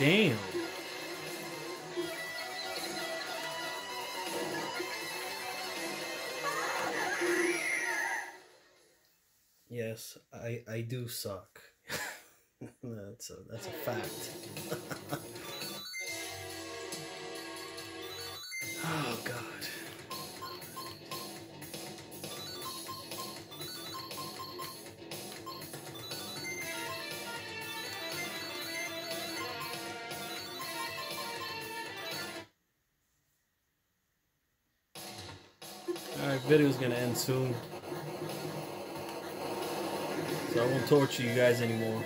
Damn. Yes, I do suck. That's a fact. Oh God. All right, video's gonna end soon. So I won't torture you guys anymore.